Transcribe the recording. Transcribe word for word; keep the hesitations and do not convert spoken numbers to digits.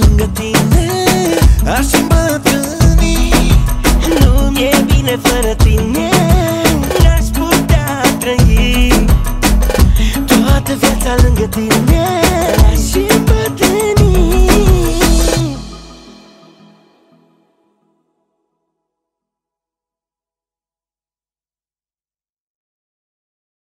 Lângă tine aș îmbătrâni. Nu-mi e bine fără tine, n-aș putea trăi toată viața lângă tine.